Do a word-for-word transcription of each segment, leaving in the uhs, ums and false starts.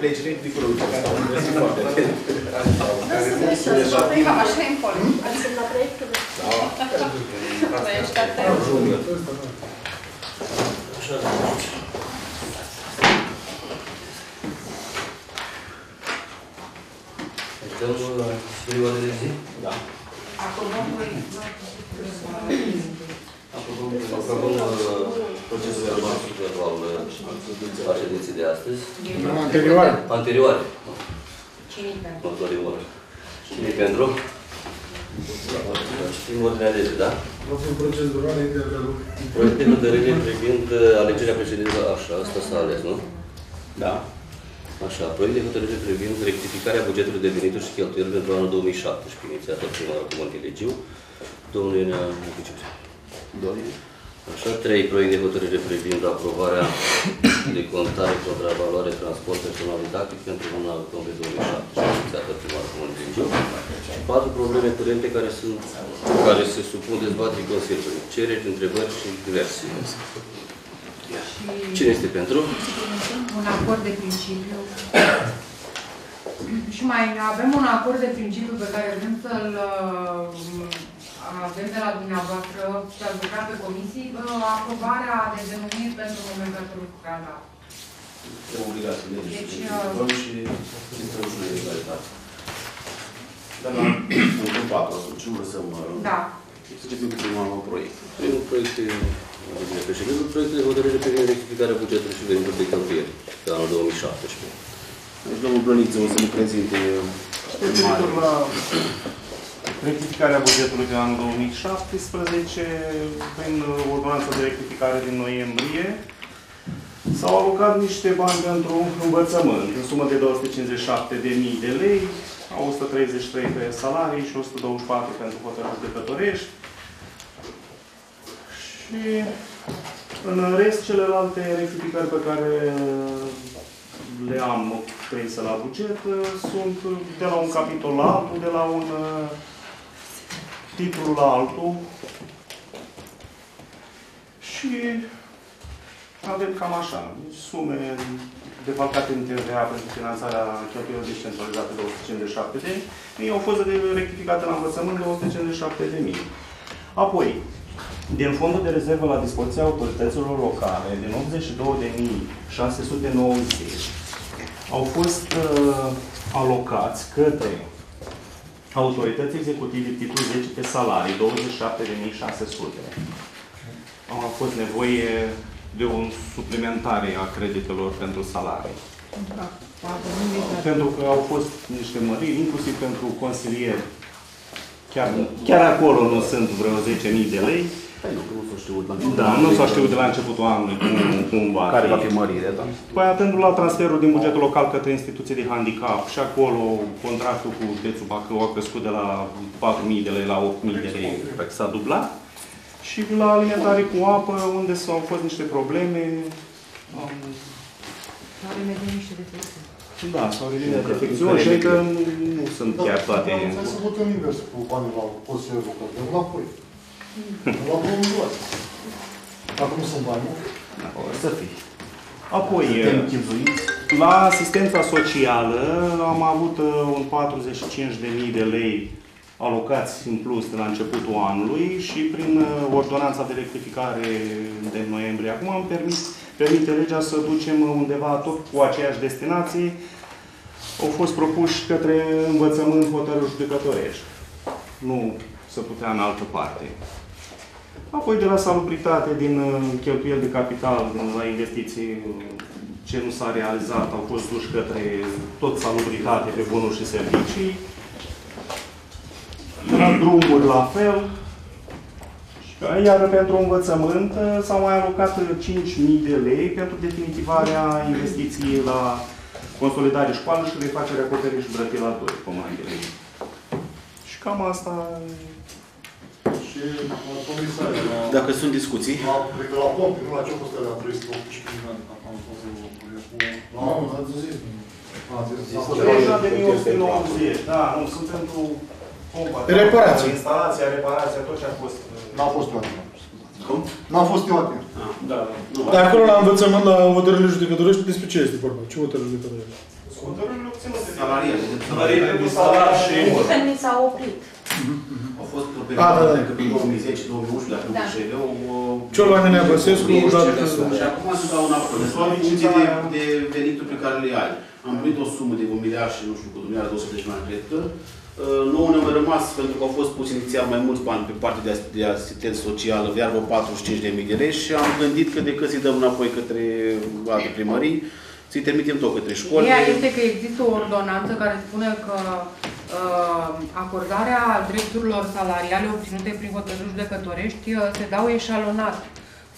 pleci replicul lui, care nu vezi foarte bine. Așa e în formă. Am zis la proiectul. Da. Proiectul ăsta. Dăm perioada de zi? Da. Aprobăm procesul verbal al ședinței de astăzi. Anterioare. Anterioare. Cine pentru? Cine pentru? În ordinea de zi, da? Proiectul de lege privind alegerea președintelui, așa, asta s-a ales, nu? Da. Așa, proiect de hotărâre privind rectificarea bugetului de venituri și cheltuieli pentru anul două mii șaptesprezece, inițiată primarul comunei Helegiu, domnul Ioan Donțu. Așa, trei proiect de hotărâre privind aprobarea de contare contravaloare transport personal didactic pentru luna octombrie două mii șaptesprezece, inițiată primarul comunei Helegiu. Patru probleme curente care sunt care se supun dezbaterii Consiliului, cereri, întrebări și diverse. Cine este pentru? Un acord de principiu. Și mai avem un acord de principiu pe care vrem să-l avem de la dumneavoastră și ați lucrat pe comisii, aprobarea de denumiri pentru nomenclatorul local. E obligație. Deci, și introducem de egalitate. Dar la punctul patru, ce lăsăm? Da. Să începem cu primul proiect. Primul proiect e... Domnule președinte, proiectul de hotărâre privind rectificarea bugetului și venituri de cheltuieli de anul două mii șaptesprezece. Deci, domnul Brăniță, o să ne prezinte... Referitor la rectificarea bugetului de anul două mii șaptesprezece, prin ordonanța de rectificare din noiembrie, s-au alocat niște bani pentru învățământ, în sumă de două sute cincizeci și șapte de mii de lei, o sută treizeci și trei pe salarii și o sută douăzeci și patru pentru hotărâri de Pătorești. Și în rest, celelalte rectificări pe care le am prinse la buget sunt de la un capitol la altul, de la un titlu la altul. Și avem cam așa, sume defalcate în T V A pentru finanțarea cheltuielor descentralizate două sute cincizeci și șapte de mii, au fost rectificate la învățământ două sute cincizeci și șapte de mii. Apoi, din fondul de rezervă la dispoziția autorităților locale, din optzeci și două de mii șase sute nouăzeci, au fost uh, alocați către autorități executive titlul zece pe salarii, douăzeci și șapte de mii șase sute. Au fost nevoie de o suplimentare a creditelor pentru salarii. Da. Pentru că au fost niște măriri, inclusiv pentru consilieri. Chiar, chiar acolo nu sunt vreo zece mii de lei. Păi nu, nu s-a știut, da, știut de la începutul anului cum va fi. Care va fi mărire, da? Păi atendu la transferul din bugetul local către instituții de handicap și acolo contractul cu județul Bacău a crescut de la patru mii de lei la opt mii de lei, s-a dublat. Și la alimentare cu apă, unde s-au fost niște probleme. S-au remediat niște defecte. Da, s-au ridicat defecțiuni și că nu sunt chiar toate... Dar trebuie să votăm invers cu banii la consiliul local, de înapoi. La banii luați. Dacă nu sunt banii, o să fie. Apoi, la asistența socială am avut patruzeci și cinci de mii de lei alocați în plus de la începutul anului și prin ordonanța de rectificare de noiembrie acum am permis permite legea să ducem undeva tot cu aceeași destinație. Au fost propuși către învățământ hotărâri judecătorești. Nu se putea în altă parte. Apoi de la salubritate din cheltuieli de capital, la investiții, ce nu s-a realizat, au fost duși către tot salubritate pe bunuri și servicii. La drumuri la fel. Iar pentru învățământ s-au mai alocat cinci mii de lei pentru definitivarea investiției la consolidare școală și refacerea acoperirii și Brătila doi, comandele. Și cam asta... Și dacă sunt discuții... Cred că la pompi, nu la ce-o fost alea trei sute optsprezece mii, dacă am fost eu la anul, ați zis? Ați zis? treizeci de mii opt sute nouăzeci, da, nu, sunt pentru pompa, instalația, reparația, tot ce a fost... N-a fost toată, scuzați. Cum? N-am fost eu atent. Da, da. Dar acolo la învățământ, la hotărârile judecătorești, despre ce este vorba? Ce hotărârile judecătorești? Hotărârile obținute. Salariile. Salariile de salar și... Mi s-a oprit. Au fost pe perioada de prin două mii zece două mii unsprezece, dacă nu știu eu... Cioloane Neabăsescu, dată... Și acum sunt la un apără. Sunt de venitul pe care le ai. Am primit o sumă de un miliard și nu știu cât, un miliard, două sute de milioane, cred că. Nouă ne-am rămas, pentru că au fost pus inițial mai mulți bani pe partea de, de asistență socială, verbă patruzeci și cinci de mii de lei și am gândit că decât să-i dăm înapoi către alte primării, să-i trimitem tot către școli. Ideea este că există o ordonanță care spune că uh, acordarea drepturilor salariale obținute prin hotărâri judecătorești uh, se dau eșalonat.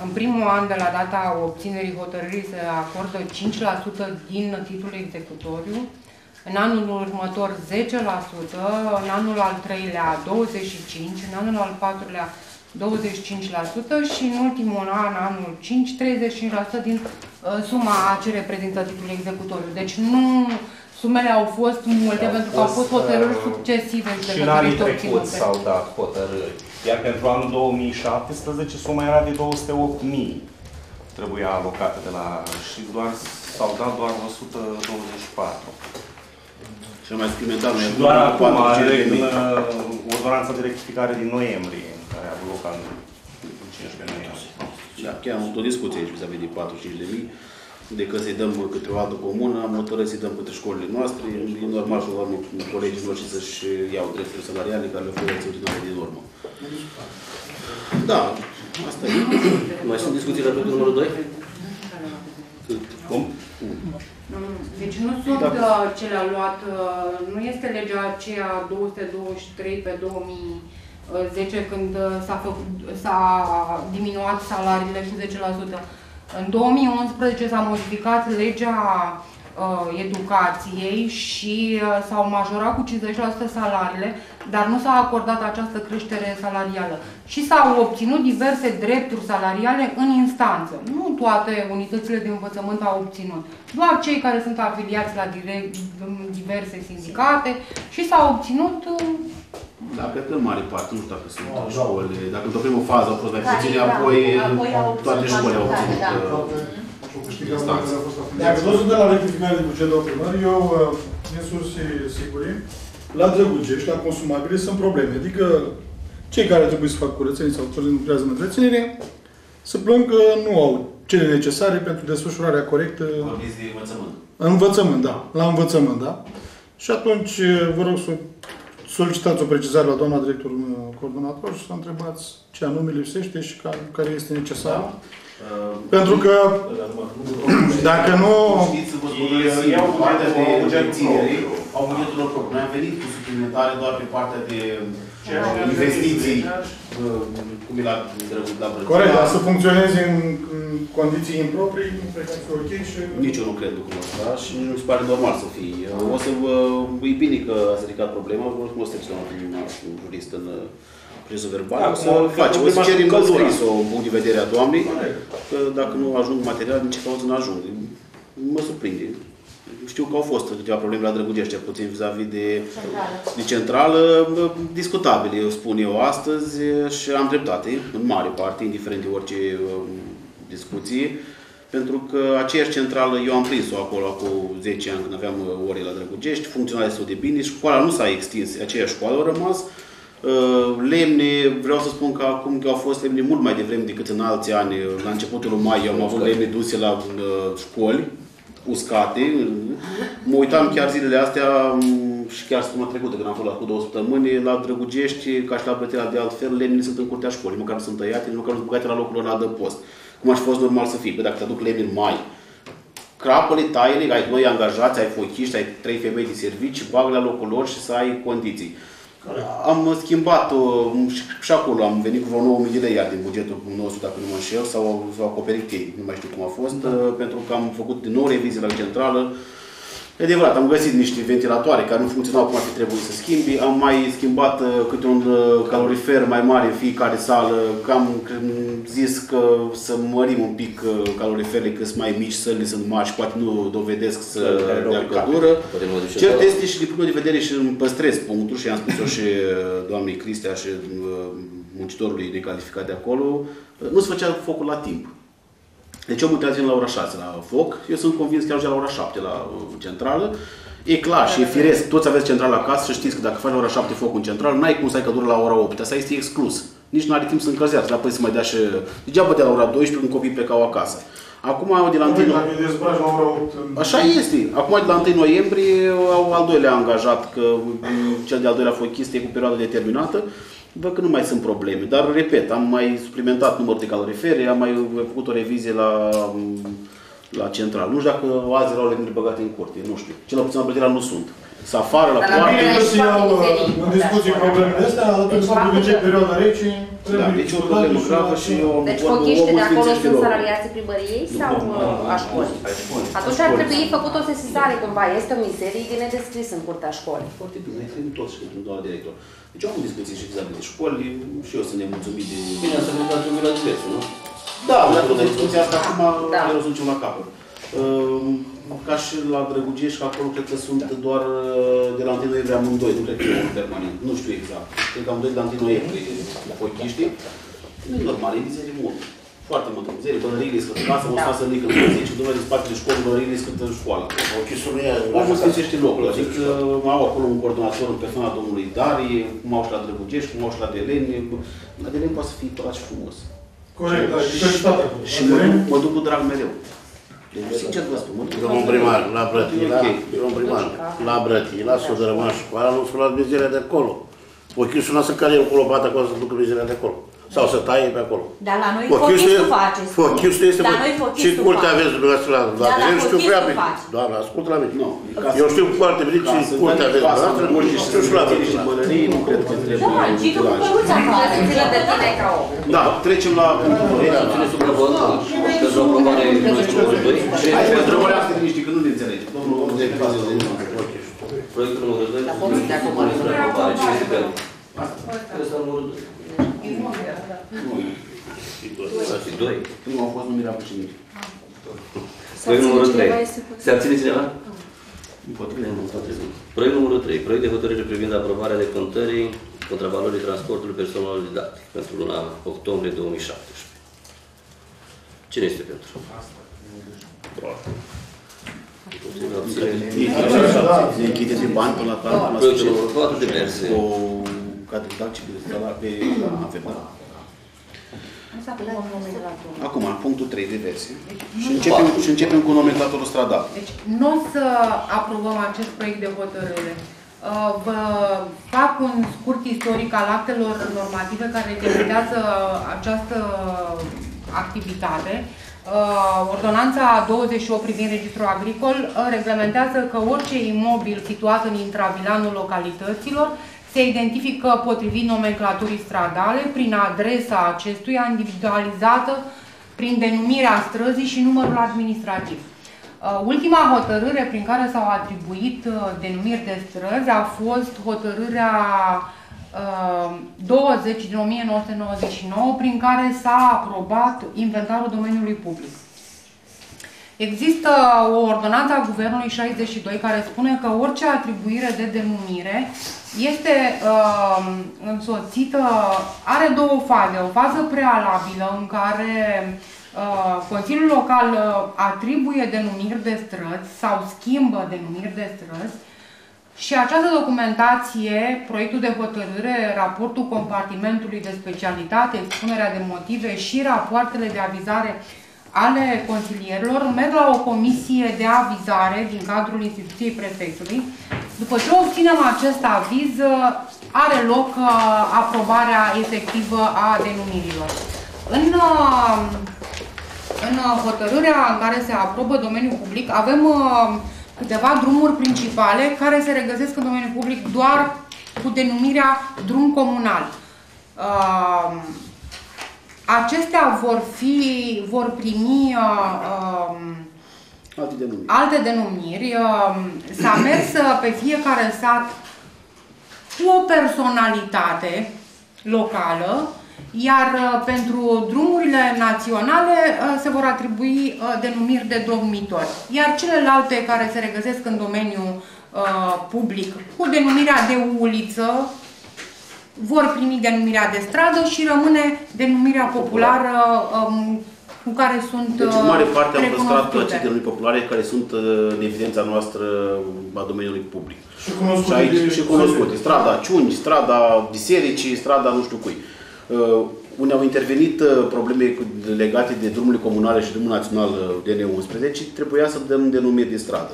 În primul an de la data obținerii hotărârii se acordă cinci la sută din titlul executoriu, în anul următor zece la sută, în anul al treilea douăzeci și cinci la sută, în anul al patrulea douăzeci și cinci la sută și în ultimul an, anul cinci, treizeci și cinci la sută din uh, suma ce reprezintă titlul executoriu. Deci nu, sumele au fost multe au pentru că au fost hotărâri uh, succesive de și în anii trecuți s-au dat hotărâri. Iar pentru anul două mii șaptesprezece suma era de două sute opt mii. Trebuia alocată de la... și doar s-au dat doar o sută douăzeci și patru. Cel mai scrimentat mai doar acum, în ordonanța de rectificare din noiembrie, care a avut loc anul cincisprezece noiembrie. Da, chiar am avut o discuție aici vis-a-vis de patruzeci și cinci de mii, de că să-i dăm către o altă comună, am hotărât să-i dăm către școlile noastre. E normal că colegii noștri să-și iau drepturile salariale care le fără ținutare din urmă. Da, asta e. Mai sunt discuții la punctul numărul doi? Cum? Deci nu sunt cele luat, nu este legea aceea două sute douăzeci și trei pe două mii zece când s-a diminuat salariile cu zece la sută. În două mii unsprezece s-a modificat legea uh, educației și uh, s-au majorat cu cincizeci la sută salariile, dar nu s-a acordat această creștere salarială. Și s-au obținut diverse drepturi salariale în instanță. Nu toate unitățile de învățământ au obținut. Doar cei care sunt afiliați la direct, diverse sindicate și s-au obținut... Uh, Da, cred că în mare parte, nu știu dacă sunt oh, școli, dacă într-o primă fază au fost mai puțini, da, apoi, apoi toate școlile au obținut. Da, da. Dacă nu sunt de la rectificare de buget de primar, eu, din surse sigure, la Drăgugești, la consumabile, sunt probleme. Adică, cei care trebuie să fac curățenie sau cei care lucrează în întreținere, se plâng că nu au cele necesare pentru desfășurarea corectă. Vorbiți de învățământ. Învățământ, da. La învățământ, da. Și atunci, vă rog să... solicitați o precizare la doamna director coordonator și să întrebați ce anume lipsește și care este necesar. Pentru că dacă nu... Știți, vă spuneți, iau partea de ținere, au bugetul propriu. Noi am venit cu suplimentare doar pe partea de investiții, cum e la Brătila. Corect, dar să funcționeze în condiții improprii, cred că e ok și... Nici eu nu cred lucrul ăsta și nu mi se pare normal să fie. O să vă... E bine că ați ridicat problema, o să treci la un jurist în... prezul verbal, o să facem, o să cerim în scris o bună vedere a doamnei, că dacă nu ajung material, din ce cauză nu ajung. Mă surprinde. Știu că au fost câteva probleme la Drăgugești, puțin vis-a-vis de, de centrală, discutabile, eu spun eu astăzi, și am dreptate, în mare parte, indiferent de orice discuție, pentru că aceeași centrală, eu am prins-o acolo cu zece ani, când aveam ore la Drăgugești, funcționa destul de bine, școala nu s-a extins, aceeași școală a rămas. Lemne, vreau să spun că acum că au fost lemne mult mai devreme decât în alți ani. La începutul mai eu am avut lemne duse la școli, uscate. Mă uitam chiar zilele astea și chiar săptămâna trecută, când am fost la cu două săptămâni, la Drăgugești, ca și la Brătila de altfel, lemnele sunt în curtea școlii, măcar nu sunt tăiate, măcar nu sunt băgate la locul lor de adăpost. Cum aș fi fost normal să fie, că dacă te aduc lemne în mai, crapă-le, taie-le, ai doi angajați, ai foichiști, ai trei femei de servici, bag la locul lor și să ai condiții. Am schimbat și acolo, am venit cu vreo nouă mii de lei iar din bugetul nostru, dacă nu mă înșel, sau s-au acoperit ei, nu mai știu cum a fost, pentru că am făcut din nou revizie la centrală. E adevărat, am găsit niște ventilatoare care nu funcționau cum ar fi trebuit să schimbi, am mai schimbat câte un calorifer mai mare în fiecare sală, că am zis că să mărim un pic caloriferele, că sunt mai mici, sălile sunt mari și poate nu dovedesc să dea căldură. Cert este și din punctul de vedere și îmi păstrez punctul și am spus-o și doamnei Cristea și muncitorului necalificat de acolo, nu se făcea focul la timp. Deci omul trebuie să vină la ora șase la foc, eu sunt convins că ajunge la ora șapte la centrală. E clar și e firesc, toți aveți central acasă și știți că dacă faci la ora șapte focul în central, n-ai cum să ai că dură la ora opt, asta este exclus. Nici nu are timp să încălzească, apoi să mai dea și... Degeaba de la ora douăsprezece când copiii plecau acasă. Acum, de la întâi noiembrie... Așa este. Acum, de la întâi noiembrie, au al doilea angajat, că cel de-al doilea fochist e cu perioadă determinată. Văd că nu mai sunt probleme, dar, repet, am mai suplimentat numărul de calorifere, am mai făcut o revizie la, la central. Nu știu dacă azi erau legumile băgate în curte, nu știu. Cel puțin la Brătila nu sunt. Să afară, la poartă... În discuții problemele astea, atunci s-a publicat perioada rece, trebuie discutat, nu știu la și eu... Deci fochiștii de acolo sunt salariații primăriei sau a școlii? Atunci ar trebui făcut o sesizare cumva, este o miserie de nedescris în curtea școlii. Foarte bine, ai fi toți și pentru doamna director. Deci eu am discuții și exact de școli și eu sunt nemulțumit de... Bine, să vă dați un vila diversul, nu? Da, dar toată discuția asta acum vreau să ducem la capăt. Ca și la Drăgugești, acolo cred că sunt doar de la întâi noiembrie amândoi, nu cred că e permanent, nu știu exact. Cred că amândoi de la întâi noiembrie, fochiștii. Nu e normal, e mizerie mult. Foarte mult mizerie, bălăriile îi scătă casă, mă să nică în zece, doi de spate de școală, bălăriile îi scătă școala. Omul sfințește locul, adică au acolo un coordonator în persoana domnului Darie, cum au și la Drăgugești, cum au și la Adeleni. Adeleni poate să fie părat și frumos. Corect, dar și Și mă duc cu drag mereu. Sincer vă spun, domnul primar, la Brătila, domnul primar, la Brătila, s-o dărâmat școala, nu s-o luat mizeria de acolo. Pochisul n-a să care eu cu lopata acolo să ducă mizeria de acolo. Sau să taie pe acolo. Dar la noi fochisul faceți. Fochisul este... Și curte aveți dumneavoastră la... Dar la fochisul faci. Doamna, ascultă la mine. Eu știu foarte bine ce curte aveți dumneavoastră, știu și la Brătila. Da, ci tu cu păruța față, țină de tine ca om. Da, trecem la... Că sunt o probare nouă sute douăzeci și doi. Hai să întrebări astea de niște, că nu ne înțelege. Domnul unu zero patru zero. Proiectul numărul doi. La fondul de acum. Ce este pe el? Asta numărul doi. doi. Nu au fost numirea puținii. Proiect numărul trei. Se abține cineva? Proiect numărul trei. Proiect de hotărâre privind aprobarea decontării contravalorii transportului personalului didactic pentru luna octombrie două mii șaptesprezece. Cine este pentru? Se închide pe bani până la tară. Proiectul numărul patru, demerse. Cu catedral și pe afirmare. Acum, punctul trei, diverse. Și începem cu nomenclatorul stradal. Deci, nu o să aprobăm acest proiect de hotărâre. Vă fac un scurt istoric al actelor normative care delimitează această activitate. Ordonanța douăzeci și opt privind registrul agricol reglementează că orice imobil situat în intravilanul localităților se identifică potrivit nomenclaturii stradale prin adresa acestuia individualizată prin denumirea străzii și numărul administrativ. Ultima hotărâre prin care s-au atribuit denumiri de străzi a fost hotărârea douăzeci din o mie nouă sute nouăzeci și nouă, prin care s-a aprobat inventarul domeniului public. Există o ordonanță a Guvernului șaizeci și doi care spune că orice atribuire de denumire este uh, însoțită, are două faze. O fază prealabilă în care uh, Consiliul Local atribuie denumiri de străzi sau schimbă denumiri de străzi. Și această documentație, proiectul de hotărâre, raportul compartimentului de specialitate, expunerea de motive și rapoartele de avizare ale consilierilor merg la o comisie de avizare din cadrul instituției prefectului. După ce obținem acest aviz, are loc aprobarea efectivă a denumirilor. În în hotărârea în care se aprobă domeniul public, avem câteva drumuri principale care se regăsesc în domeniul public doar cu denumirea drum comunal. Acestea vor, fi, vor primi alte denumiri. Alte denumiri. S-a mers pe fiecare sat cu o personalitate locală, iar pentru drumurile naționale se vor atribui denumiri de domnitori. Iar celelalte care se regăsesc în domeniul uh, public, cu denumirea de uliță, vor primi denumirea de stradă și rămâne denumirea populară um, cu care sunt deci, în mare parte am păstrat aceste denumiri populare care sunt în evidența noastră a domeniului public. Și cunoscute. Și, aici, și cunoscute. Strada Ciuni, strada Bisericii, strada nu știu cui. Uh, unde au intervenit probleme legate de drumurile comunale și drumul național D N unsprezece, trebuia să dăm denumiri de stradă.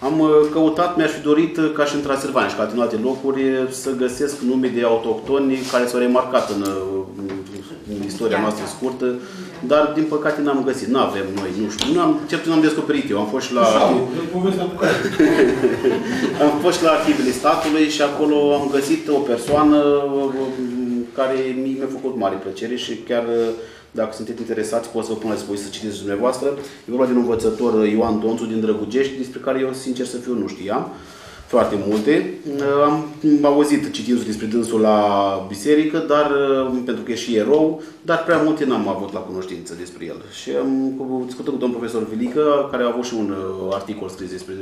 Am căutat, mi-aș fi dorit, ca și în Transilvania și ca în alte locuri, să găsesc nume de autohtoni care s-au remarcat în, în istoria noastră scurtă, dar din păcate n-am găsit. Nu avem noi, nu știu. Nu am, cert n-am descoperit eu. Am fost și la... am fost și la arhivele statului și acolo am găsit o persoană care mi-a făcut mare plăcere și chiar... Dacă sunteți interesați, pot să vă pun la dispoziție să citiți dumneavoastră. E vorba de un învățător, Ioan Donțu, din Drăgugești, despre care eu, sincer să fiu, nu știam foarte multe. Am auzit citindu-l despre dânsul la biserică, dar, pentru că e și erou, dar prea multe n-am avut la cunoștință despre el. Și am discutat cu domnul profesor Vilică, care a avut și un articol scris despre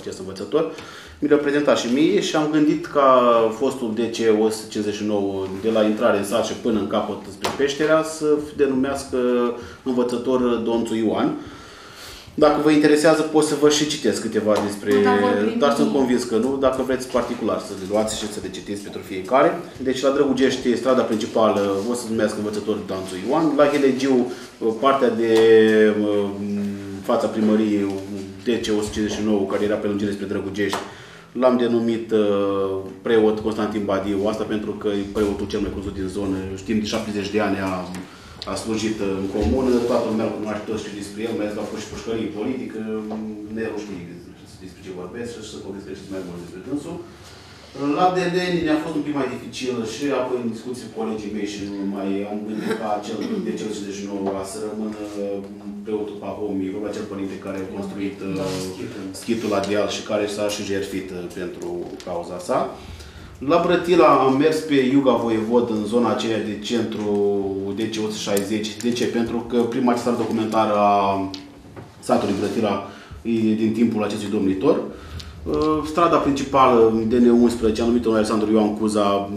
acest învățător. Mi l-a prezentat și mie și am gândit ca fostul D C o sută cincizeci și nouă, de la intrare în sat și până în capăt spre peștera, să denumească învățător Donțu Ioan. Dacă vă interesează, pot să vă și citesc câteva despre... Dar sunt convins că nu. Dacă vreți particular să le luați și să le citiți pentru fiecare. Deci la Drăgugești, strada principală, o să numească învățătorul Donțu Ioan. La Helegiu, partea de fața primăriei D C o sută cincizeci și nouă, care era pe lungire spre Drăgugești, l-am denumit preot Constantin Badiu. Asta pentru că e preotul cel mai cunoscut din zonă. Știm, de șaptezeci de ani a... a slujit în comună, toată lumea îl cunoaște, toți știu despre el, mai ales că a fost și pușcărie politică, ne rușine despre ce vorbesc și să vorbesc și mai mult despre dânsul. La Adeleni ne-a fost un pic mai dificil și apoi în discuții cu colegii mei și nu mai am gândit ca acel de cel cincizeci și nouă să rămână preotul Pahomii, vorba acel părinte care a construit schitul la deal și care s-a și jertfit pentru cauza sa. La Brătila am mers pe Iuga Voievod, în zona aceea de centru D C o sută șaizeci. De ce? Pentru că prima stradă documentară a satului Brătila e din timpul acestui domnitor. Strada principală D N unsprezece, am numit-o Alexandru Ioan Cuza,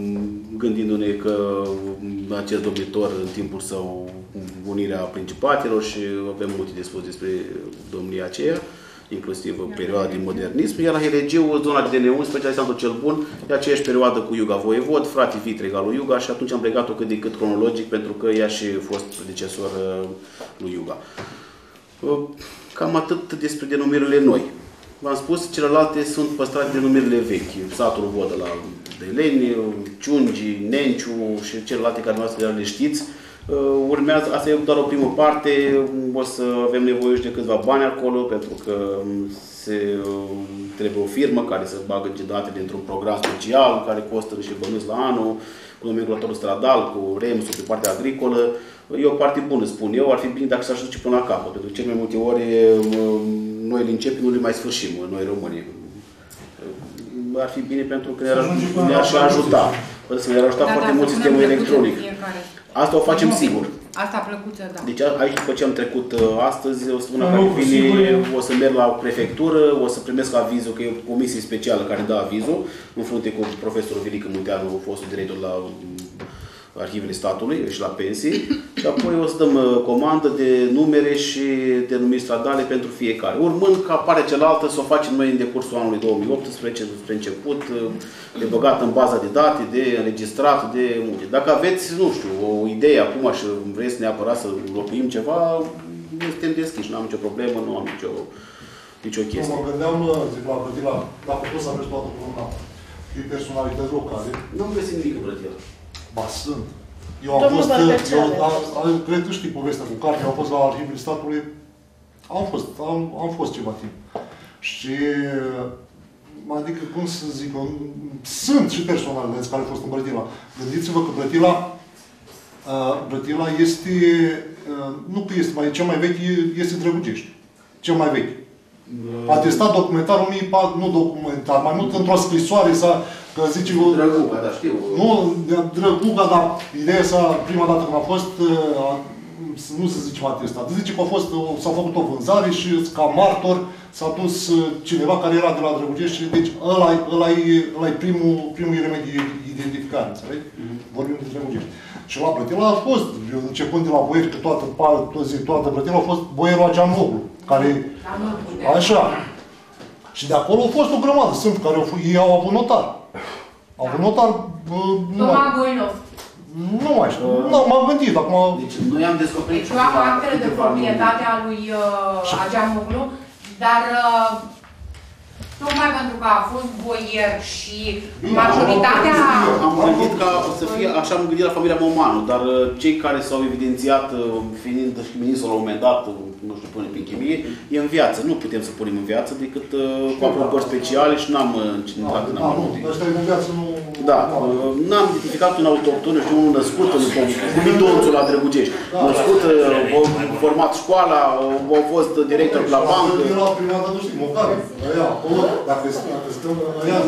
gândindu-ne că acest domnitor, în timpul său, unirea principatelor și avem multe de spus despre domnia aceea, inclusiv perioada din modernism, iar la Helegiu, zona de D N unsprezece, la Santu cel Bun, e aceeași perioadă cu Iuga Voievod, frate vitrega lui Iuga, și atunci am plecat-o cât de cât cronologic, pentru că ea și fost predecesor lui Iuga. Cam atât despre denumirile noi. V-am spus, celelalte sunt păstrate denumirile vechi. Satul Vodă la Adeleni, Ciungi, Nenciu și celelalte care noastre le știți. Urmează, asta e doar o primă parte, o să avem nevoie și de câțiva bani acolo, pentru că se trebuie o firmă care să bagă datele dintr-un program special, care costă și bănuți la anul, cu nomenclatorul stradal, cu remsul pe partea agricolă. E o parte bună, spun eu, ar fi bine dacă s-ar ajunge până la capăt, pentru că cel mai multe ori noi le începem, nu le mai sfârșim, noi românii. Ar fi bine pentru că ne-ar și ajuta. Să ne-ar ajuta da, foarte da, mult sistemul electronic. Asta o facem sigur. Asta plăcuță, da. Deci aici, după ce am trecut astăzi, o săptămână care vine, o să merg la prefectură, o să primesc avizul, că e o comisie specială care dă avizul, în frunte cu profesorul Verică Munteanu, fostul director la Arhivele Statului și la pensii. Și apoi o să dăm comandă de numere și denumiri stradale pentru fiecare. Urmând că apare cealaltă, să o facem noi în decursul anului două mii optsprezece, spre început, de băgat în baza de date, de înregistrat, de multe. Dacă aveți, nu știu, o idee acum și vreți neapărat să locuim ceva, suntem deschiși, nu am nicio problemă, nu am nicio, nicio chestie. Mă gândeam, zic, la Brătila, dacă poți să aveți toată problema și personalități locale. Nu am găsit nimic în Brătila. Ba, sunt. Eu am fost, cred că știi povestea cu cartea, am fost la Arhivele Statului, am fost, am, am fost ceva timp. Și, adică, cum să zic, sunt și personalități care au fost în Brătila. Gândiți-vă că Brătila, Brătila este, nu că este, mai cel mai vechi este Drăgugești, cel mai vechi. A testat documentar o mie patru, nu documentar, mai mult într-o scrisoare s-a, că zice... Drăguga, da, știu. Nu, Drăguga, dar ideea s-a, prima dată când a fost, a, nu se zice a testat, zice că a fost, s-a făcut o vânzare și ca martor s-a dus cineva care era de la Drăgugești, deci ăla e primul, primul element de identificare, înțelegi? Vorbim de Drăgugești. Și la Brătila a fost, începând de la boieri, că toată, toată Brătila a fost boierul Ageanoglu, care... Așa. Și de acolo a fost o grămadă, sunt, care au, ei au avut notar. Au avut notar... Toma Goinov. Nu mai știu, m-am gândit, acum... Deci noi am descoperit... Deci eu am actele de proprietatea lui Ageanoglu, dar... Tocmai pentru că a fost boier și majoritatea... Am gândit că o să fie, așa am gândit la familia Momanu, dar cei care s-au evidențiat, fiind ministru la un moment dat, nu știu, pune prin chimie, e în viață. Nu putem să punem în viață decât cu aprobări speciale și n-am intrat în amănunte. Ăsta e în viață, nu... Da, n-am identificat un autocton, știu, unul născut în Donțu la Drăgugești. Născut, a format școala, a fost director la bancă. Eu la prima dată nu știu, măcar, aia, dacă stăm aia,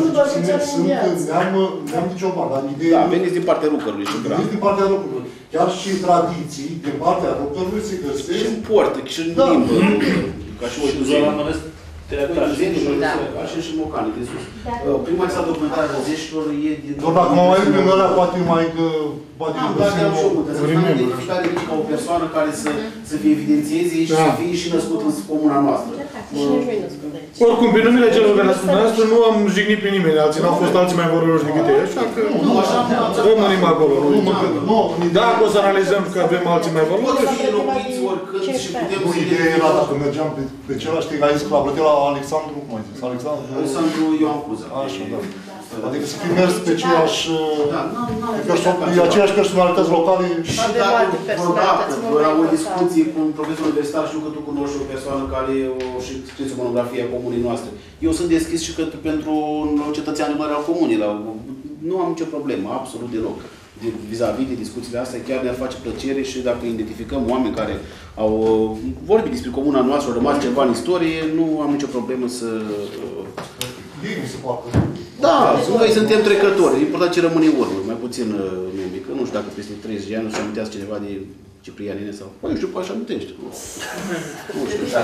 ne-am nicio parte. Da, veniți din partea Rucărului și Gran. Veniți din partea Rucărului. Chiar și tradiții din partea Rucărului se găsesc. Și în poartă, și în limbă. Ca și oituzii. Așa și mocane de sus. Prima sa documentare a zeșilor e din... Doar dacă mă mai uit prin ăla, poate mai că... Dacă am și o pută, să fie identificare ca o persoană care să fie evidențieze și să fie și născut în comuna noastră. Oricum, pe numele celor care născut noastră nu am jignit pe nimeni, alții n-au fost alții mai vorberoși decât ei, așa că... Rămânim acolo. Dacă o să analizăm că avem alții mai vorberoși... Poți să fie locuiți oricând și putem... O idee era dacă mergeam pe celălalt, știi, ai zis că la Brătila Alexandru, cum ai zis? Alexandru Ioan Cuza. Așa, da. Adică să fi mers pe aceeași personalități locale. Și dacă vrea o discuție cu un profesor universitar, știu că tu cunoști o persoană care și scrieți o monografie a comunii noastre. Eu sunt deschis și că pentru un cetățean mare al comunii. Nu am nicio problemă, absolut deloc. Vis-a-vis de discuțiile astea, chiar ne-ar face plăcere și dacă identificăm oameni care au vorbit despre comuna noastră, au rămas ceva în istorie, nu am nicio problemă să... Ei nu se poate. Da, noi suntem trecători. E important ce rămâne în urmă, mai puțin membri, că nu știu dacă peste treizeci de ani nu se amintează cineva de Ciprianine sau... Păi, nu știu, așa amintește. Nu știu. S-a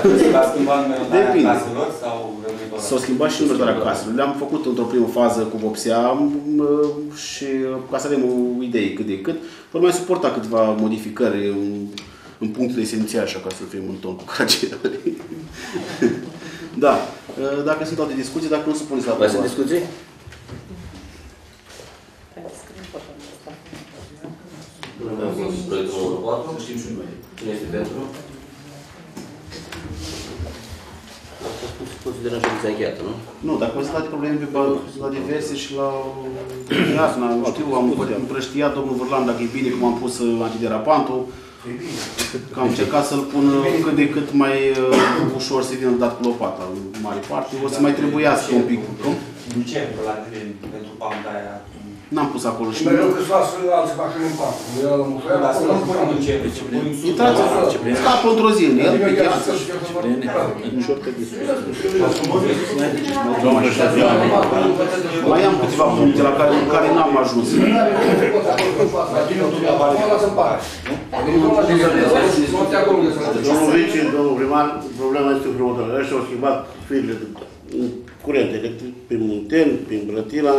schimbat numărul caselor sau rămâi doar? S-au schimbat și numărul caselor. Le-am făcut într-o primă fază cu vopsea și ca să avem o idee cât de cât. Vor mai suporta câteva modificări în punctele esențiale, așa ca să fim în ton cu caracele. Da. Dacă sunt alte discuții, dacă nu supuneți la voastră. Mai sunt discuții? Noi am văzut proiectul numărul patru, știm și noi. Cine este pentru? A fost pus consideră ședința încheiată, nu? Nu, dacă vă sunt probleme pe la diverse și la... Iasna, nu știu, am împrăștiat domnul Vârlan, dacă e bine cum am pus antiderapantul. Că am încercat să-l pun cât de cât mai ușor să vină dat cu lopata, în mare parte. O să mai trebuiască un pic. Nu ce e la tine pentru panta aia? N-am pus acolo și... Mereu că-ți lasă altceva când în pantă. Dar să nu punem în ce preci. Intrați acolo. Scapă într-o zi în el. În șortă de sus. Mai am câteva puncte la care n-am ajuns. Mai bine o dumneavoastră. Nu las în pară. Domnul vice, domnul primar, problema este următoare. Ăștia au schimbat firile în curent electric, prin Munteni, prin Brătila,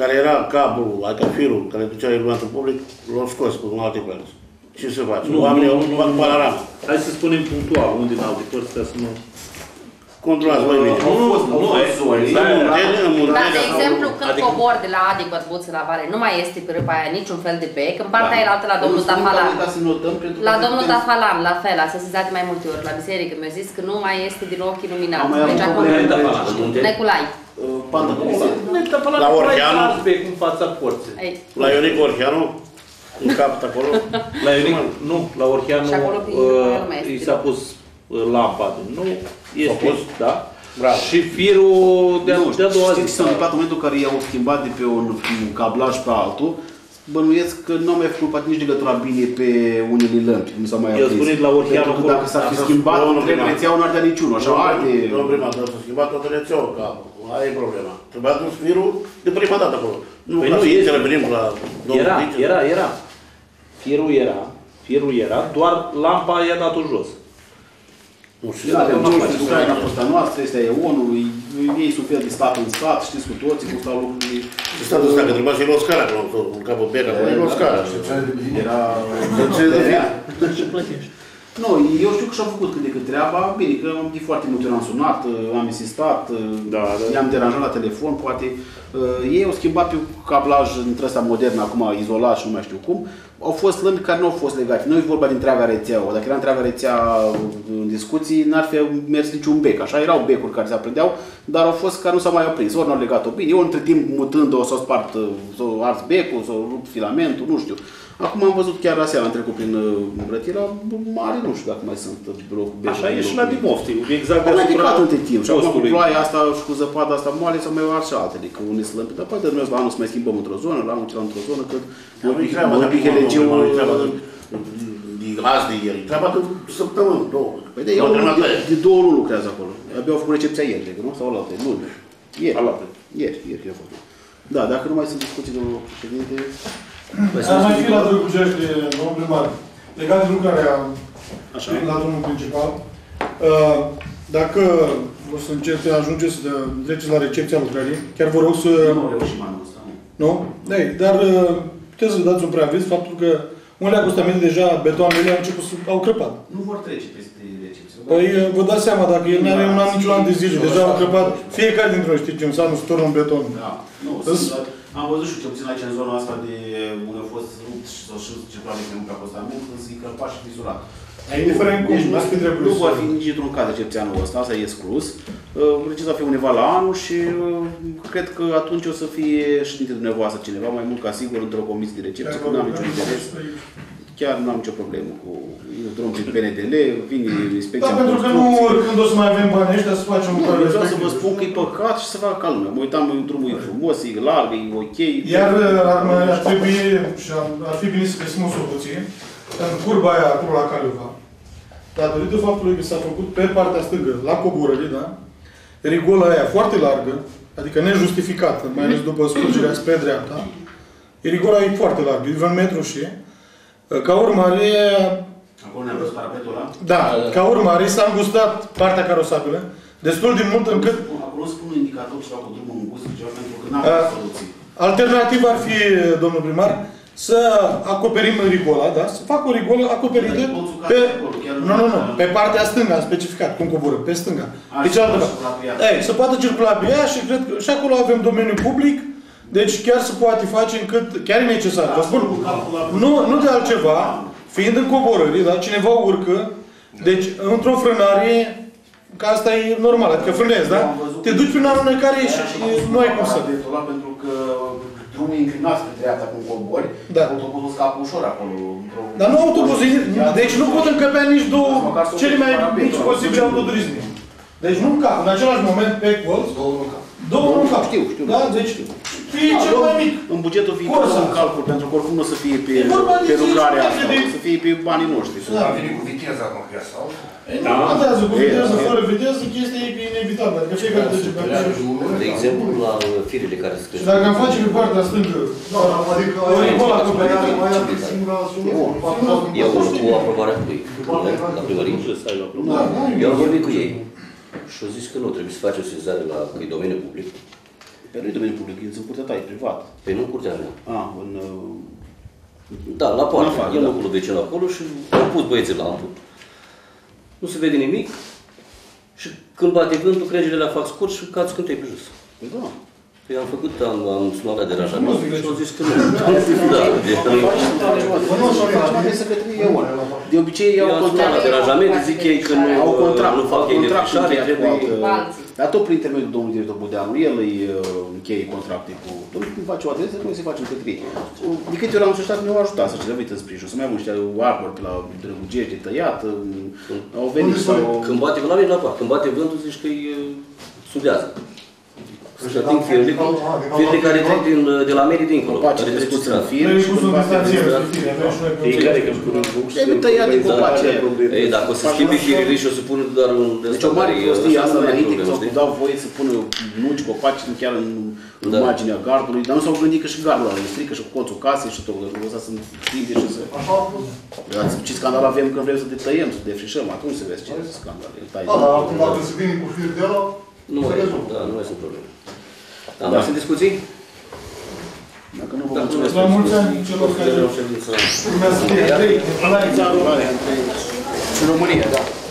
care era cablul, adică firul care ducea iluminatul public, l-au scos pe un alte plăți. Ce se face? Oamenii au luat panorama. Hai să spunem punctual, unde în alte părți, ca să nu... Controlați voi bine. Nu, nu, nu, nu. Dar, de exemplu, când cobor de la Adi Bătbuță la Vale, nu mai este pe râpa aia niciun fel de bec, în partea aia la domnul Tafalan. La domnul Tafalan, la fel, a sesizat mai multe ori la biserică, mi-a zis că nu mai este din ochi iluminat. Deci acum Neculai. La Orheanu, la Ionic Orheanu, în capăt acolo. Nu, la Orheanu i s-a pus lampa din nou, este, da? Și firul de-a doua zi. Știi ce s-a întâmplat în momentul în care i-au schimbat de pe un cablaj pe altul? Bănuiesc că nu am mai făcut nici legătura bine pe unele lămpi, nu s-a mai aprins. Eu spune la Orheanu acolo. Dacă s-ar fi schimbat, rețeaua nu ardea niciunul, așa alte... Nu, prima, dar s-a schimbat toată rețeaua, că aia e problema. Trebuia dus firul de prima dată acolo. Nu, ca să ne revenim la domnul Dice. Era, era, firul era, firul era, doar lampa i-a dat-o jos. Nu știu, Ucraina a fost a noastră, este a E O N-ului, ei sufer de stat în stat, știți cu toții cum stau lucrurile. Și statul ăsta, că trebuia să-i luau scara, în capul Bera, i-a luat scara. Era... Și plătești. Nu, eu știu că și-au făcut cât de cât treaba, bine, că de foarte multe ori am sunat, am insistat, i-am deranjat la telefon, poate. Ei au schimbat pe cablaj într-ăsta modern, acum izolat și nu mai știu cum. Au fost lâmbi care nu au fost legate. Nu e vorba de întreaga rețea. Dacă era întreaga rețea în discuții, n-ar fi mers niciun bec. Așa erau becuri care se aprindeau, dar au fost care nu s-au mai aprins. Ori n-au legat-o bine. Eu între timp mutând-o, s-au spart, s-au ars becul, s-au rupt filamentul, nu știu. Acum am văzut chiar aseară, am trecut prin Brătila, mare, nu știu dacă mai sunt blocuri becuri. Așa e și la Dimofti, exact deasupra postului. Am ridicat între timp și acum cu ploaia asta și cu zăpada asta moale s-au mai ars și altele, că unii sunt lămpi. Dar poate de la anul să mai schimbăm într-o zonă, la anul cel într-o zonă, că azi de ieri, treaba de săptămâni, două. Păi de două luni lucrează acolo. Abia au făcut recepția ieri, cred că nu? Sau alaltă, luni. Ieri, ieri, ieri a făcut. Da, dacă nu mai sunt discuții, domnul președinte... Ar mai fi la Drăgugești de domnul primar. Legat de lucrarea la drumul principal, dacă o să încerce să ajungeți să treceți la recepția lucrării, chiar vă rog să... Nu reușim anul ăsta, nu? Nu? Dar... Puteți să dați un preaviz faptul că unele acostamente deja, betoanele, au început să au crăpat. Nu vor trece peste recepție. Păi vă dați seama, dacă el nu are un an, niciun an de zile, deja au crăpat. Fiecare dintre noi știe ce înseamnă să tornă un beton. Da. Nu, am văzut și ce puțin aici în zona asta de unde au fost rupt și s-au știut ce plane pe un acostament, însă e crăpat și fizurat. Indiferent cum, nu vor fi nici într-un caz recepția anul ăsta, asta e exclus. Recepția va fi undeva la anul și cred că atunci o să fie și dintre dumneavoastră cineva, mai mult ca sigur, într-o comisie de recepție, că nu am niciun interes. Chiar nu am nicio problemă cu drum prin P N D L, vine inspecția... Da, pentru că nu oricând o să mai avem bani ăștia să facem un lucru. Vreau să vă spun că e păcat și să fac ca lumea. Mă uitam, drumul e frumos, e larg, e ok... Iar ar trebui, și ar fi bine să găsim o soluție, în curba aia, acolo la Caliuva, datorită faptului că s-a făcut pe partea stângă, la coborârii, da? Rigola aia foarte largă, adică nejustificată, mai ales după scurgerea spre dreapta, rigola e foarte largă, e vreun metru și... Ca urmare... Acolo ne-am văzut parapetul ăla? Da, ca urmare s-a îngustat partea carosabilă, destul de mult încât... Acolo spun un indicator ceva cu drumul îngust, pentru că n-am avut soluții. Alternativa ar fi, domnul primar, să acoperim rigola, da? Să fac o rigolă acoperită pe... Nu, nu, nu, pe partea stângă, am specificat, cum coboră, pe stânga. Deci altfel. Să poată circula pe ea și cred că și acolo avem domeniul public. Deci chiar se poate face încât, chiar e necesar. Vă spun, nu, nu de altceva, fiind în coborâri, da? Cineva urcă, deci într-o frânare, că asta e normal, adică frânezi, da? Te duci prin alunecare și nu ai cum să... Pentru că drumul e inclinat spre dreapta cum cobori, autobuzul scapă ușor acolo. Dar nu autobuzul, deci nu pot încăpea nici două, cele mai mici posibile autoturisme. Deci nu încap, în același moment, pe colț, două nu încap. Știu, știu. Da, deci... Fie cel mai mic. În bugetul viitor să calcul, pentru că oricum nu o să fie pe lucrarea asta, să fie pe banii noștri. A venit cu viteza acum, chiar sau? Nu contează cu viteza, fără viteză, chestia e inevitabilă. Adică fiecare trece pe acolo. De exemplu, la firele care se crește. Și dacă am face pe partea stângă, adică oribola acoperită, mai am pe singura sumă. Eu am vorbit cu aprobarea lui, la primărie. Eu am vorbit cu ei și au zis că nu, trebuie să faci o sezare la domeniul public. Pe nu e domeniul public, e în curtea ta, e privat. Păi nu în curtea mea. Ah, în... Da, la poartă. E locul vecinul acolo și au pus băieții la ampul. Nu se vede nimic și când bate vântul, crengile alea fac scurt și cați când te-ai pe jos. Păi da. Păi am făcut, am sunat la deranjament și au zis că nu. Da, de trei. Bă, nu, și-au deranjament să către eu. De obicei iau contract. La deranjament zic ei că nu fac ei de frișare, trebuie... Dar tot prin intermediul domnului director Budeanu, el îi încheie contracte cu... Domnul, cum face o adresă, noi se facem către ei. De câte ori am încercat, ne-au ajutat să cerem, uite, în sprijin. Să mai avem niște arbori la Drăgugești, de tăiat, au venit sau... Când bate vântul, zici că îi sudează. Sunt ating firele care trec de la meri dincolo, care trec în fir și cumva se desfac. Trebuie tăiat din copaci. Dacă o să schimbi firele și o să pun doar un... Deci o mare prostie asta înainte că s-au dat voie să pună nuci, copaci, chiar în imaginea gardului, dar nu s-au gândit că și gardul are strică și coțul casei și tot. Deci ăsta sunt strinde și să... Ce scandal avem când vrem să te tăiem, să defrișăm, atunci se vezi ce scandal. Da, dar acum dacă se vine cu fir de ăla... Nu mai sunt probleme. Dar mai sunt discuții? Dacă nu vă mulțumesc pentru discuții, urmează să fie trei în România, da.